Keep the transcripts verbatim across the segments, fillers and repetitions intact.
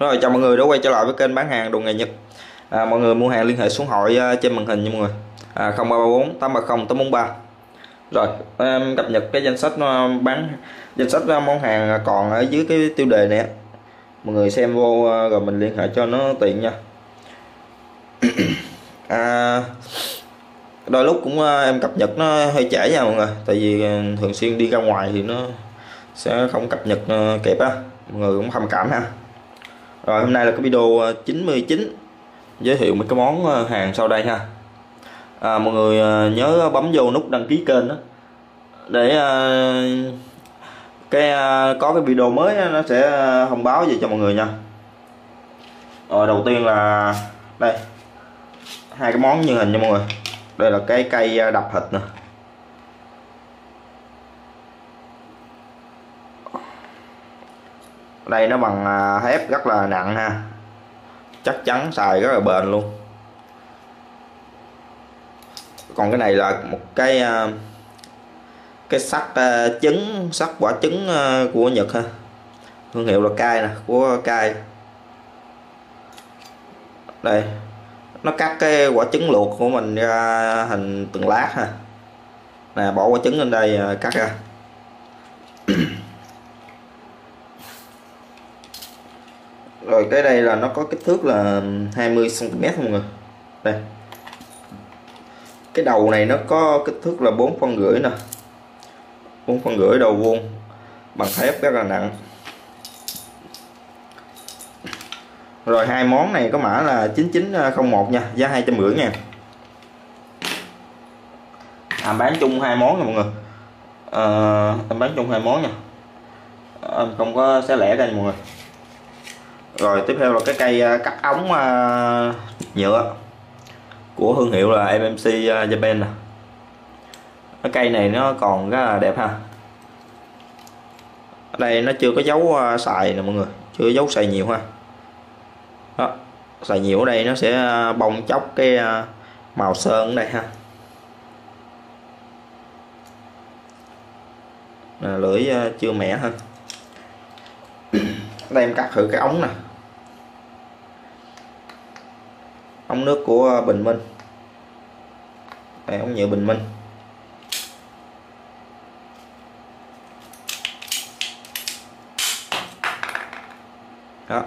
Rồi, chào mọi người đã quay trở lại với kênh bán hàng đồ nghề Nhật. à, Mọi người mua hàng liên hệ số điện thoại trên màn hình nha mọi người, à, không ba ba bốn tám ba không tám bốn ba. Rồi em cập nhật cái danh sách bán danh sách món hàng còn ở dưới cái tiêu đề này, mọi người xem vô rồi mình liên hệ cho nó tiện nha. à, Đôi lúc cũng em cập nhật nó hơi trễ nha mọi người, tại vì thường xuyên đi ra ngoài thì nó sẽ không cập nhật kịp á, mọi người cũng thông cảm ha. Rồi hôm nay là cái video chín mươi chín, giới thiệu một cái món hàng sau đây ha. à, Mọi người nhớ bấm vô nút đăng ký kênh đó, để cái có cái video mới đó, nó sẽ thông báo về cho mọi người nha. Rồi đầu tiên là đây, hai cái món như hình nha mọi người. Đây là cái cây đập thịt nè, đây nó bằng thép rất là nặng ha, chắc chắn xài rất là bền luôn. Còn cái này là một cái cái sắt trứng, sắt quả trứng của Nhật ha, thương hiệu là Kai nè, của Kai. Đây nó cắt cái quả trứng luộc của mình ra thành từng lát ha, nè bỏ quả trứng lên đây cắt ra. Rồi cái đây là nó có kích thước là hai mươi xăng ti mét mọi người. Đây. Cái đầu này nó có kích thước là bốn phân rưỡi nè. bốn phân rưỡi đầu vuông, bằng thép rất là nặng. Rồi hai món này có mã là chín chín không một nha, giá hai trăm rưỡi nha. À, bán chung hai món nha mọi người. À, em bán chung hai món nha. Em à, không có xé lẻ ra nha mọi người. Rồi tiếp theo là cái cây cắt ống nhựa của thương hiệu là em em xê Japan nè. Cái cây này nó còn rất là đẹp ha. Ở đây nó chưa có dấu xài nè mọi người, chưa có dấu xài nhiều ha. Đó, xài nhiều ở đây nó sẽ bong chóc cái màu sơn ở đây ha. Nè, lưỡi chưa mẻ ha. Đây em cắt thử cái ống nè, ống nước của Bình Minh đây, ống nhựa Bình Minh. Đó,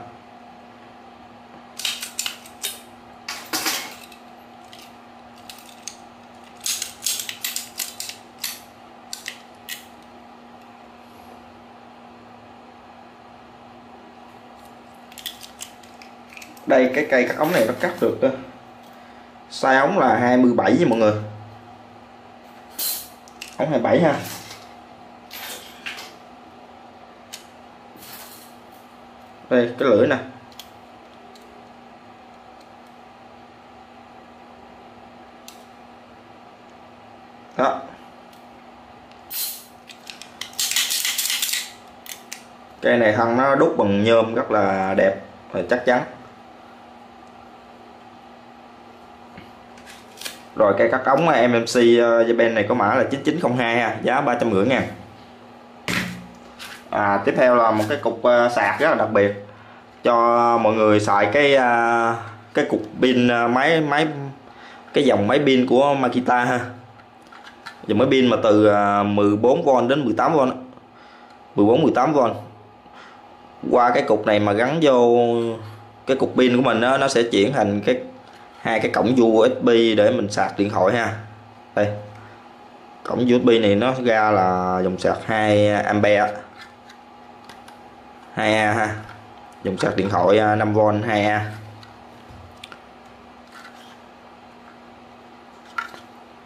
đây cái cây cắt ống này nó cắt được đó. Size ống là hai mươi bảy với mọi người, ống hai mươi bảy ha. Đây cái lưỡi nè, đó cây này thân nó đúc bằng nhôm rất là đẹp và chắc chắn. Rồi cây cắt ống em em xê Japan này có mã là chín chín không hai ha, giá ba trăm rưỡi ngàn. À, tiếp theo là một cái cục sạc rất là đặc biệt cho mọi người xài cái cái cục pin máy máy cái dòng máy pin của Makita ha. Dòng máy pin mà từ mười bốn vôn đến mười tám vôn, mười bốn mười tám vôn. Qua cái cục này mà gắn vô cái cục pin của mình đó, nó sẽ chuyển thành cái hai cái cổng u ét bê để mình sạc điện thoại ha. Đây, cổng u ét bê này nó ra là dòng sạc hai ampe, hai A ha, dòng sạc điện thoại năm vôn hai A.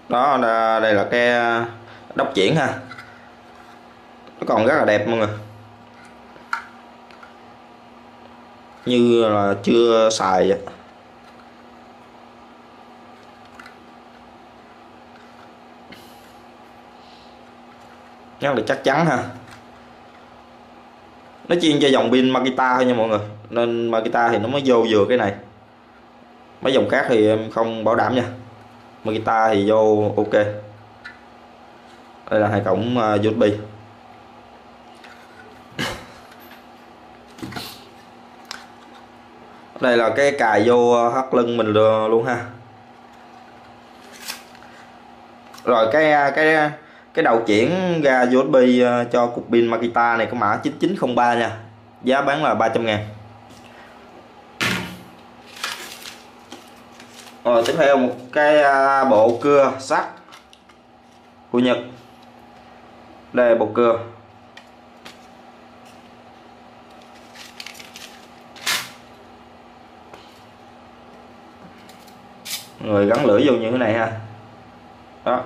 Đó, đây là cái đốc chuyển ha, nó còn rất là đẹp mọi người, như là chưa xài vậy. Rất là chắc chắn ha. Nó chuyên cho dòng pin Makita thôi nha mọi người, nên Makita thì nó mới vô vừa cái này. Mấy dòng khác thì em không bảo đảm nha, Makita thì vô ok. Đây là hai cổng u ét bê. Đây là cái cài vô thắt lưng mình luôn ha. Rồi cái cái cái đầu chuyển ra u ét bê cho cục pin Makita này có mã chín chín không ba nha. Giá bán là ba trăm ngàn. Rồi tiếp theo một cái bộ cưa sắt của Nhật. Đây bộ cưa. Người gắn lưỡi vô như thế này ha. Đó.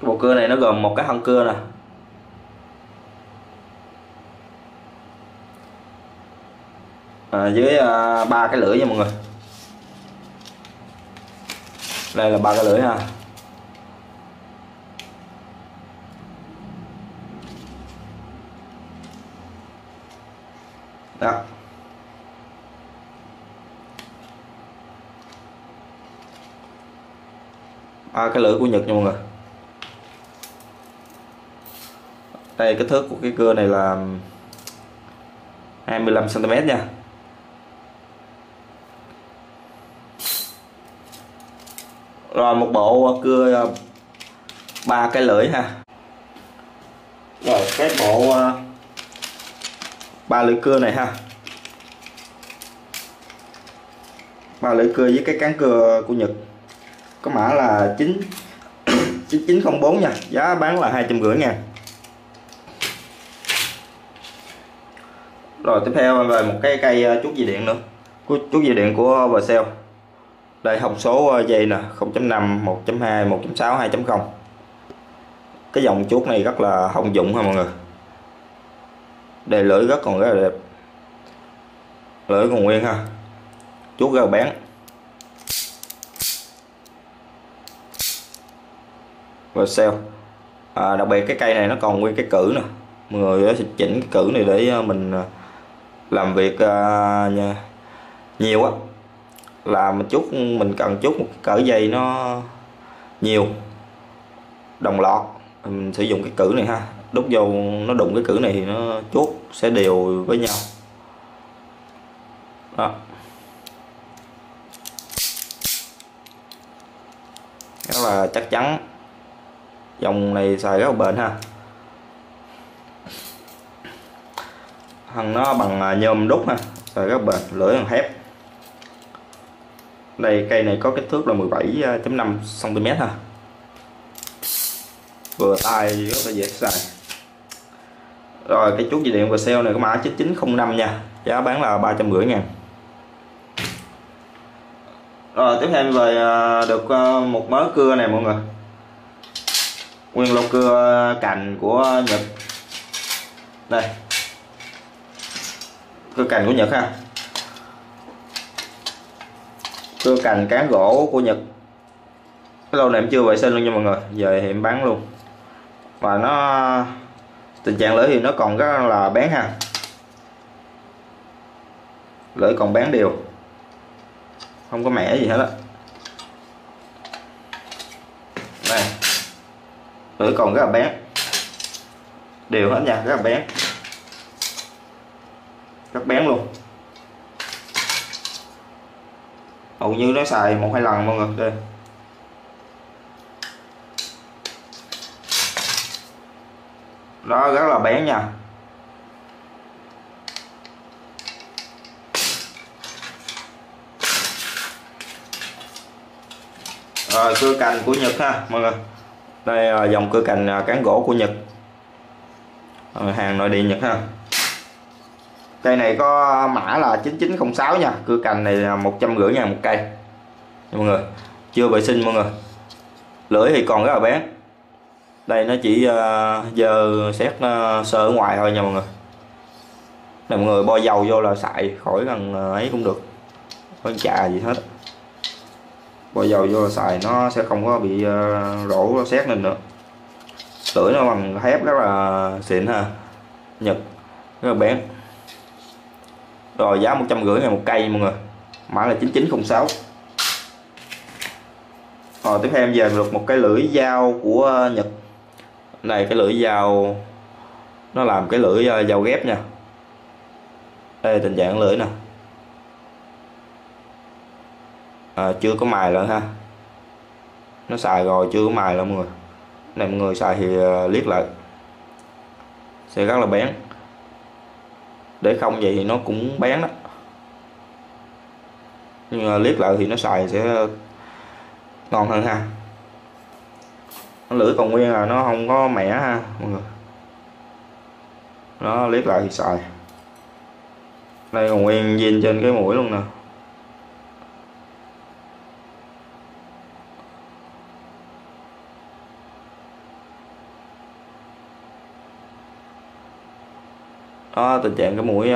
Cái bộ cưa này nó gồm một cái thân cưa nè. À, dưới ba uh, cái lưỡi nha mọi người. Đây là ba cái lưỡi ha. Đó. À, cái lưỡi của Nhật nha mọi người. Đây kích thước của cái cưa này là hai mươi lăm xăng ti mét nha. Rồi một bộ cưa ba cái lưỡi ha. Rồi cái bộ ba lưỡi cưa này ha. Ba lưỡi cưa với cái cán cưa của Nhật. Có mã là chín chín không bốn nha, giá bán là hai trăm rưỡi ngàn. Rồi tiếp theo về một cái cây chuốt dây điện nữa. Chuốt dây điện của Vercel. Đây hộp số dây nè, không chấm năm, một chấm hai, một chấm sáu, hai chấm không. Cái dòng chuốt này rất là thông dụng ha mọi người. Đây lưỡi rất còn rất là đẹp. Lưỡi còn nguyên ha. Chuốt rất là bén. Vercel. À, đặc biệt cái cây này nó còn nguyên cái cử nè. Mọi người sẽ chỉnh cái cử này để mình làm việc uh, nhiều á, là mình chút mình cần chút một cái cỡ dây nó nhiều đồng loạt, mình sử dụng cái cử này ha, đút vô nó đụng cái cử này thì nó chuốt sẽ đều với nhau. Đó. Đó là chắc chắn. Dòng này xài rất là bền ha. Thằng nó bằng nhôm đúc ha, xài rất là bền, lưỡi bằng thép. Đây cây này có kích thước là mười bảy chấm năm xăng ti mét ha. Vừa tay rất là dễ xài. Rồi cái chuốt dây điện Vercel này có mã chín chín không năm nha, giá bán là ba trăm rưỡi ngàn. Rồi tiếp theo về được một mớ cưa này mọi người. Nguyên lô cưa cành của Nhật. Đây. Cưa cành của Nhật ha. Cưa cành cán gỗ của Nhật. Cái lô này em chưa vệ sinh luôn nha mọi người. Giờ thì em bán luôn. Và nó tình trạng lưỡi thì nó còn rất là bén ha. Lưỡi còn bén đều. Không có mẻ gì hết á. Đây. Lưỡi còn rất là bén. Đều hết nha, rất là bén. Rất bén luôn. Hầu như nó xài một hai lần mọi người. Đây. Nó rất là bén nha. Rồi cưa cành của Nhật ha mọi người. Đây là dòng cưa cành cán gỗ của Nhật. Hàng nội địa Nhật ha. Cây này có mã là chín chín không sáu nha. Cưa cành này là một trăm rưỡi ngàn một cây. Mọi người, chưa vệ sinh mọi người. Lưỡi thì còn rất là bén. Đây nó chỉ giờ xét sơ ở ngoài thôi nha mọi người. Mọi người bôi dầu vô là xài khỏi gần ấy cũng được. Không chà gì hết. Bôi dầu vô là xài nó sẽ không có bị rỗ xét lên nữa. Lưỡi nó bằng thép rất là xịn ha. Nhật rất là bén. Rồi giá một trăm rưỡi ngàn một cây mọi người. Mã là chín chín không sáu. Rồi tiếp theo em về được một cái lưỡi dao của Nhật. Này cái lưỡi dao nó làm cái lưỡi dao ghép nha. Đây tình trạng lưỡi nè. à, chưa có mài lận ha, nó xài rồi chưa có mài lắm mọi người. Này mọi người xài thì liếc lại sẽ rất là bén, để không vậy thì nó cũng bén đó, nhưng mà liếc lại thì nó xài sẽ ngon hơn ha. Nó lưỡi còn nguyên là nó không có mẻ ha mọi người, nó liếc lại thì xài. Đây còn nguyên zin trên cái mũi luôn nè. Đó, tình trạng cái mũi.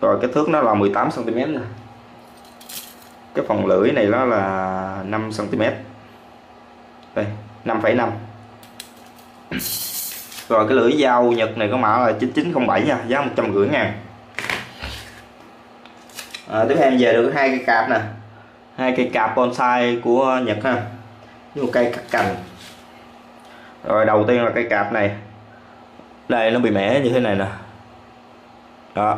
Rồi kích thước nó là mười tám xăng ti mét nè. Cái phần lưỡi này nó là năm xăng ti mét. Đây, năm phẩy năm. Rồi cái lưỡi dao Nhật này có mã là chín chín không bảy nha, giá một trăm rưỡi ngàn. À, tiếp theo về được hai cây cạp nè, hai cây cạp bonsai của Nhật ha, với một cây cắt cành. Rồi đầu tiên là cây cạp này, đây nó bị mẻ như thế này nè, đó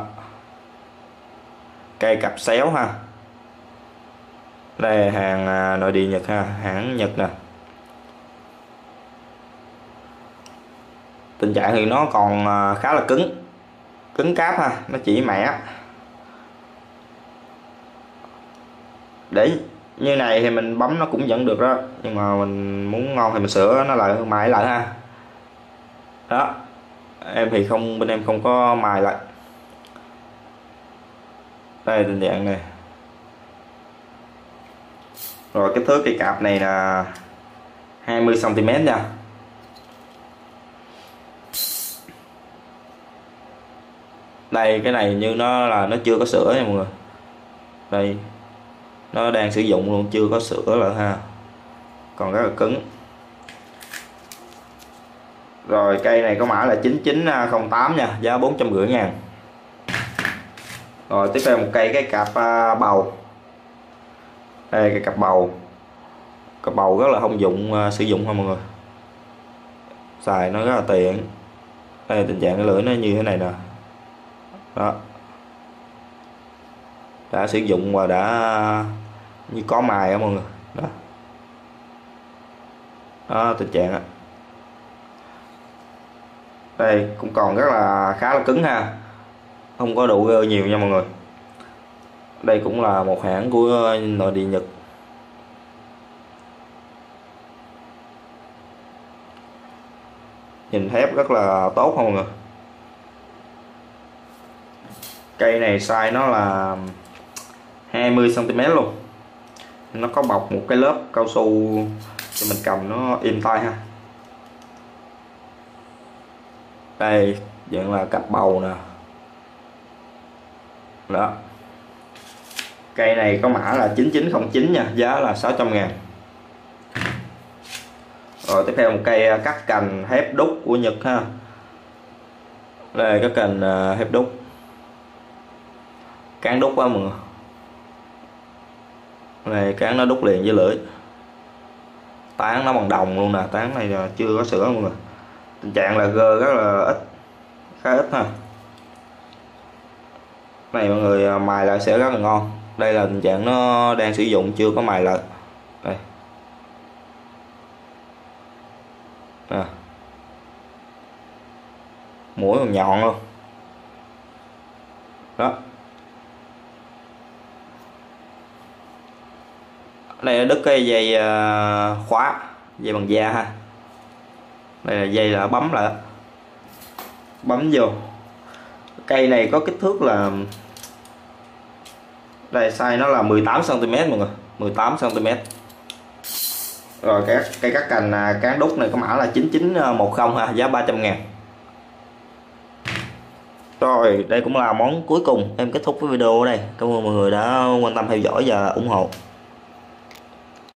cây cạp xéo ha. Đây hàng nội địa Nhật ha, hãng Nhật nè. Tình trạng thì nó còn khá là cứng, cứng cáp ha, nó chỉ mẻ. Để như này thì mình bấm nó cũng vẫn được đó, nhưng mà mình muốn ngon thì mình sửa nó lại, mài lại ha. Đó, em thì không, bên em không có mài lại. Đây tình trạng này. Rồi kích thước cây cạp này là hai mươi xăng ti mét nha. Đây cái này như nó là nó chưa có sữa nha mọi người. Đây nó đang sử dụng luôn, chưa có sữa lại ha, còn rất là cứng. Rồi cây này có mã là chín chín không tám nha, giá bốn trăm rưỡi ngàn. Rồi tiếp theo một cây cái cặp bầu. Đây cái cặp bầu, cặp bầu rất là thông dụng sử dụng thôi mọi người, xài nó rất là tiện. Đây tình trạng cái lưỡi nó như thế này nè, đó đã sử dụng và đã như có mài á mọi người. Đó, đó tình trạng đó. Đây cũng còn rất là khá là cứng ha, không có độ gơ nhiều nha mọi người. Đây cũng là một hãng của nội địa Nhật. Nhìn thép rất là tốt không mọi người. Cây này size nó là hai mươi xăng ti mét luôn. Nó có bọc một cái lớp cao su cho mình cầm nó im tay ha. Đây dạng là cặp bầu nè. Đó, cây này có mã là chín chín không chín nha, giá là sáu trăm ngàn. Rồi tiếp theo một cây cắt cành thép đúc của Nhật ha. Đây cắt cành thép đúc, cán đúc quá mọi người. Này cán nó đúc liền với lưỡi, tán nó bằng đồng luôn nè. Tán này là chưa có sữa mọi người, tình trạng là gơ rất là ít, khá ít ha. Này mọi người mài lại sẽ rất là ngon. Đây là tình trạng nó đang sử dụng chưa có mài lại. Đây nè, mũi còn nhọn luôn đó. Đây là đứt cái dây khóa, dây bằng da ha. Đây là dây là bấm lại, bấm vô. Cây này có kích thước là, đây size nó là mười tám xăng ti mét mọi người, mười tám xăng ti mét. Rồi cái cây cắt cành cán đúc này có mã là chín chín một không ha, giá ba trăm ngàn. Rồi đây cũng là món cuối cùng, em kết thúc cái video ở đây. Cảm ơn mọi người đã quan tâm theo dõi và ủng hộ.